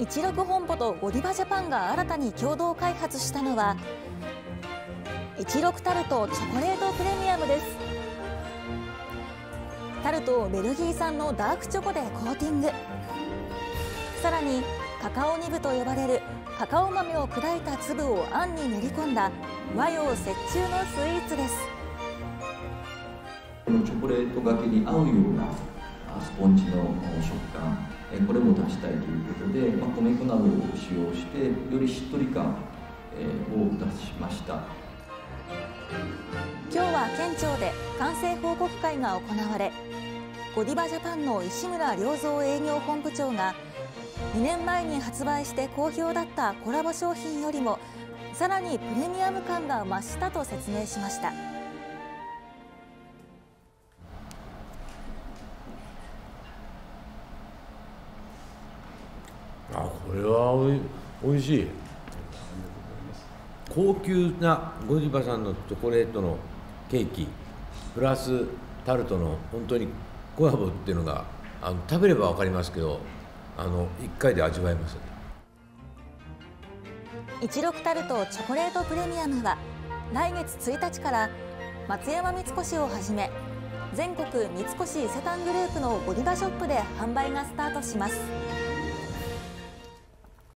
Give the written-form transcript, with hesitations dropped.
一六本舗とゴディバジャパンが新たに共同開発したのは一六タルトチョコレートプレミアムです。タルトをベルギー産のダークチョコでコーティング、さらにカカオニブと呼ばれるカカオ豆を砕いた粒をあんに練り込んだ和洋折衷のスイーツです。このチョコレートがけに合うようなスポンジの食感、これも出したいということで、米粉などを使用してよりしっとり感を出しました。今日は県庁で完成報告会が行われ、ゴディバジャパンの石村良三営業本部長が2年前に発売して好評だったコラボ商品よりもさらにプレミアム感が増したと説明しました。これはおいしい。高級なゴディバさんのチョコレートのケーキプラスタルトの本当にコラボっていうのが食べれば分かりますけど、1回で味わえます。一六タルトチョコレートプレミアムは来月1日から松山三越をはじめ全国三越伊勢丹グループのゴディバショップで販売がスタートします。